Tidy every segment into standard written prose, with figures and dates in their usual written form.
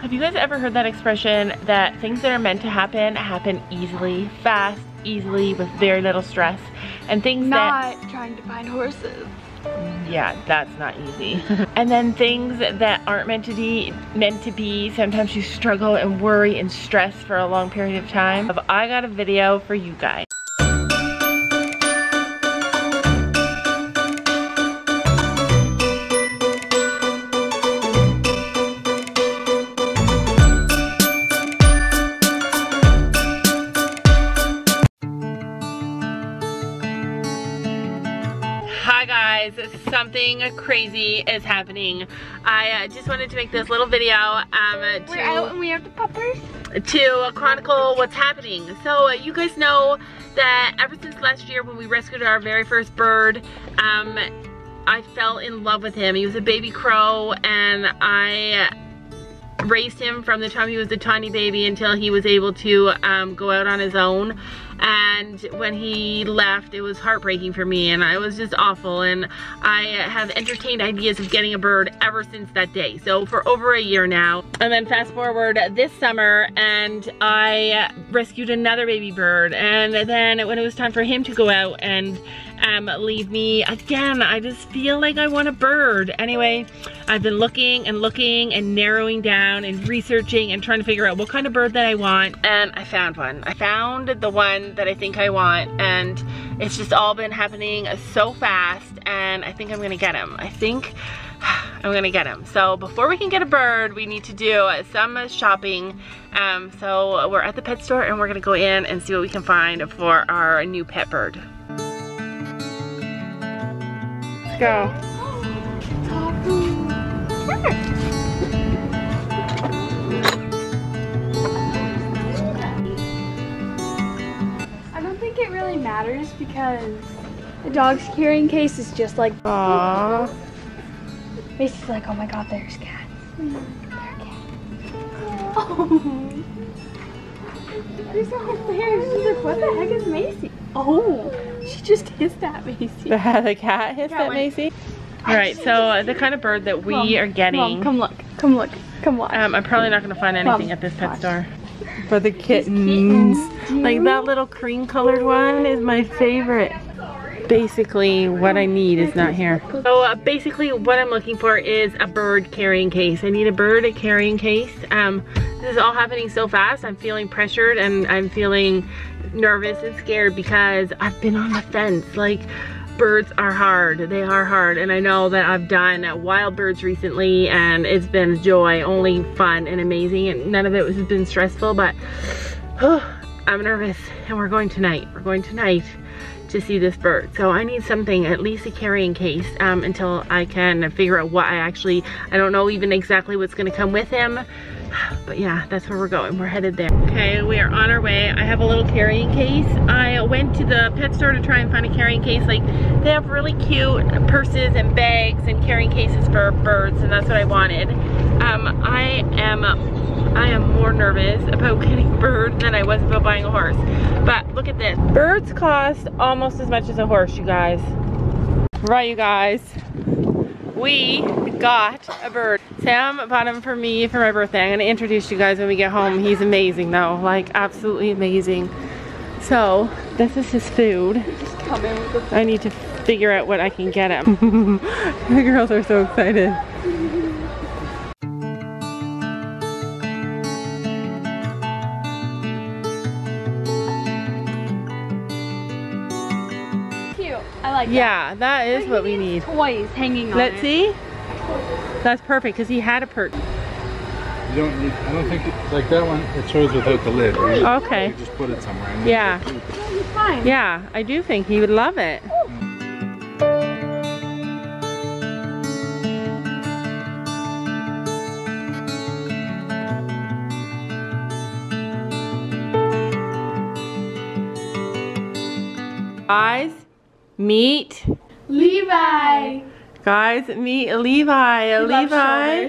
Have you guys ever heard that expression that things that are meant to happen, happen easily, fast, easily, with very little stress, and things that— Not trying to find horses. Yeah, that's not easy. And then things that aren't meant to be, sometimes you struggle and worry and stress for a long period of time. I got a video for you guys. Something crazy is happening. I just wanted to make this little video We're out and we have the puppers. To chronicle what's happening. So you guys know that ever since last year when we rescued our very first bird, I fell in love with him. He was a baby crow and I raised him from the time he was a tiny baby until he was able to go out on his own. And when he left, it was heartbreaking for me and I was just awful, and I have entertained ideas of getting a bird ever since that day, so for over a year now. And then fast forward this summer and I rescued another baby bird, and then when it was time for him to go out and leave me again, I just feel like I want a bird. Anyway, I've been looking and narrowing down and researching and trying to figure out what kind of bird that I want, and I found one. I found the one that I think I want, and it's just all been happening so fast, and I think I'm gonna get him. I think I'm gonna get him. So before we can get a bird, we need to do some shopping. So we're at the pet store and we're gonna go in and see what we can find for our new pet bird. Let's go. Sure. Matters because the dog's carrying case is just like— Aww. Macy's like, oh my god, there's cats. There are cats. Oh. There's a whole bear. She's like, what the heck is Macy? Oh, she just hissed at Macy. The cat hissed at Macy? Alright, so the kind of bird that we are getting. Mom, come watch. I'm probably not going to find anything at this pet store. For the kittens. Like that little cream colored one is my favorite. Basically what I need is not here. So basically what I'm looking for is a bird carrying case. I need a bird carrying case. This is all happening so fast. I'm feeling pressured and I'm feeling nervous and scared because I've been on the fence. Like, birds are hard. They are hard, and I know that I've done wild birds recently and it's been joy, only fun and amazing, and none of it has been stressful, but I'm nervous, and we're going tonight. We're going tonight to see this bird. So I need something, at least a carrying case, until I can figure out what I don't know even exactly what's gonna come with him. But yeah, that's where we're going. We're headed there. Okay, we are on our way. I have a little carrying case. I went to the pet store to try and find a carrying case. Like, they have really cute purses and bags and carrying cases for birds, and that's what I wanted. I am more nervous about getting a bird than I was about buying a horse. But look at this. Birds cost almost as much as a horse, you guys. Right, you guys. We got a bird. Sam bought him for me for my birthday. I'm gonna introduce you guys when we get home. He's amazing though, like absolutely amazing. So this is his food. He's coming with the food. I need to figure out what I can get him. The girls are so excited. Cute, I like that. Yeah, that is what we need. Toys hanging on. Let's see. That's perfect because he had a perch. I don't think like that one. It shows without the lid. Right? Okay. You just put it somewhere. And yeah. It's fine. Yeah, I do think he would love it. Ooh. Guys, meet Levi. Guys, meet Levi. Levi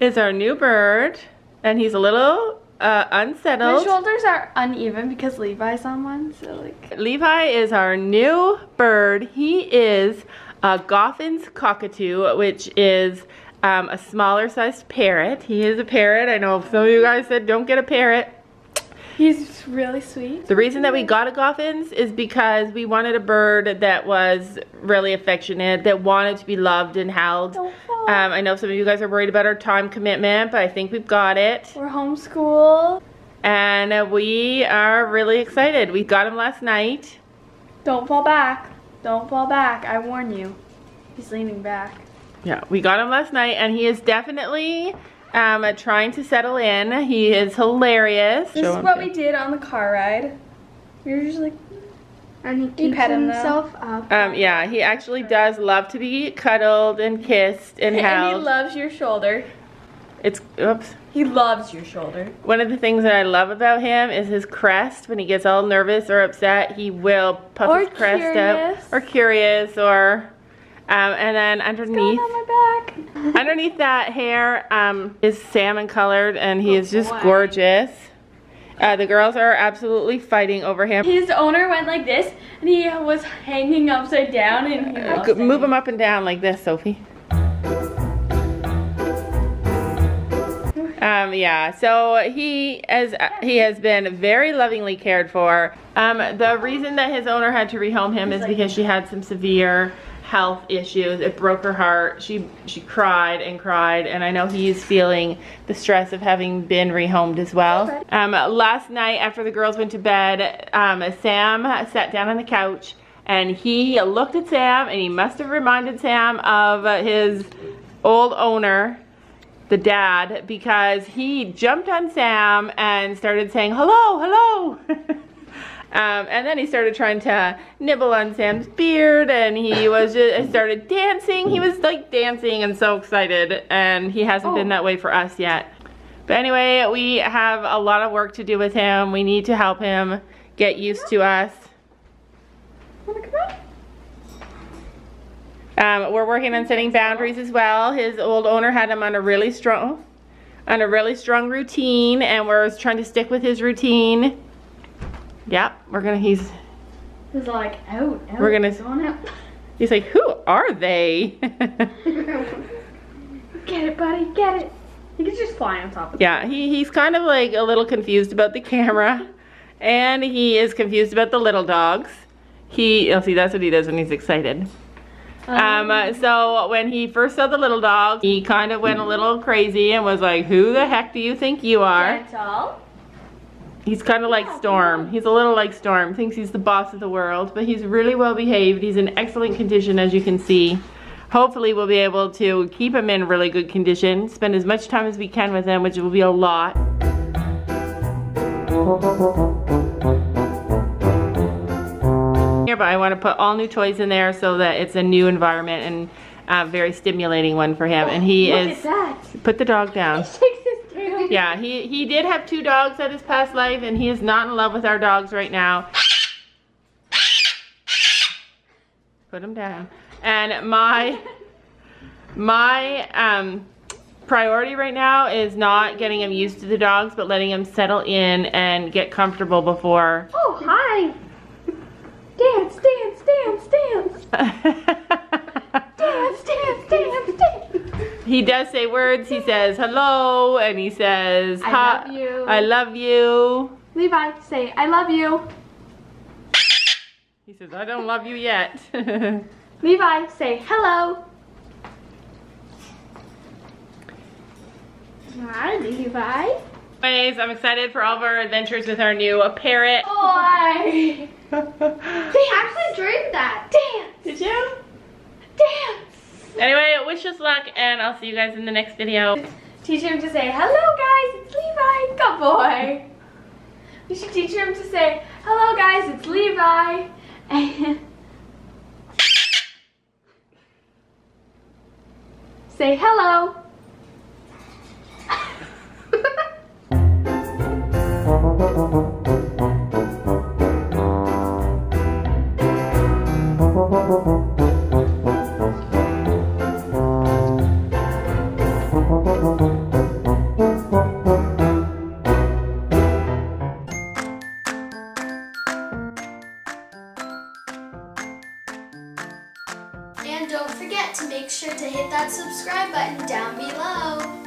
is our new bird, and he's a little unsettled. His shoulders are uneven because Levi's on one, so like. Levi is our new bird. He is a Goffin's cockatoo, which is a smaller sized parrot. He is a parrot. I know some of you guys said don't get a parrot. He's really sweet. The reason that we got a Goffin's is because we wanted a bird that was really affectionate, that wanted to be loved and held. I know some of you guys are worried about our time commitment, but I think we've got it. We're homeschooled. And we are really excited. We got him last night. Don't fall back. Don't fall back. I warn you. He's leaning back. Yeah, we got him last night, and he is definitely... trying to settle in. He is hilarious. This is what we did on the car ride. We were just like, and he keeps himself up. Yeah, he actually does love to be cuddled and kissed and held. And he loves your shoulder. It's, oops. He loves your shoulder. One of the things that I love about him is his crest. When he gets all nervous or upset, he will puff his crest up. Or curious, or... and then underneath, underneath that hair is salmon colored, and he is just gorgeous. The girls are absolutely fighting over him. His owner went like this, and he was hanging upside down. And he lost move him up and down like this, Sophie. Yeah, so he has been very lovingly cared for. The reason that his owner had to rehome him is because she had some severe health issues. It broke her heart. She cried and cried, and I know he's feeling the stress of having been rehomed as well. Last night after the girls went to bed, Sam sat down on the couch, and he looked at Sam, and he must have reminded Sam of his old owner, the dad, because he jumped on Sam and started saying, hello, hello. And then he started trying to nibble on Sam's beard, and he was just started dancing. He was like dancing and so excited, and he hasn't been that way for us yet. But anyway, we have a lot of work to do with him. We need to help him get used to us. We're working on setting boundaries as well. His old owner had him on a really strong, routine, and we're trying to stick with his routine. Yep, we're gonna. He's like out. We're gonna. Going out. He's like, who are they? Get it, buddy, get it. He can just fly on top of. Yeah, he's kind of like a little confused about the camera, and he is confused about the little dogs. You'll see, that's what he does when he's excited. So when he first saw the little dog, he kind of went a little crazy and was like, "Who the heck do you think you are?" That's all. He's kind of like Storm. He's a little like Storm. Thinks he's the boss of the world, but he's really well behaved. He's in excellent condition, as you can see. Hopefully we'll be able to keep him in really good condition, spend as much time as we can with him, which will be a lot. Here, but I want to put all new toys in there so that it's a new environment and a very stimulating one for him. And he is... Look at that. Put the dog down. Yeah, he did have two dogs at his past life, and he is not in love with our dogs right now. Put him down. And my priority right now is not getting him used to the dogs, but letting him settle in and get comfortable before. Oh, hi. Dance, dance, dance, dance. Dance, dance, dance, dance. He does say words. He says hello, and he says hi, I love you. I love you. Levi, say I love you. He says I don't love you yet. Levi, say hello. Hi, Levi. Anyways, I'm excited for all of our adventures with our new parrot. Oh, I actually dreamed that. Dance. Did you? Dance. Anyway, wish us luck, and I'll see you guys in the next video. Teach him to say, hello guys, it's Levi. Good boy. We should teach him to say, hello guys, it's Levi. And say hello. And don't forget to make sure to hit that that subscribe button down below.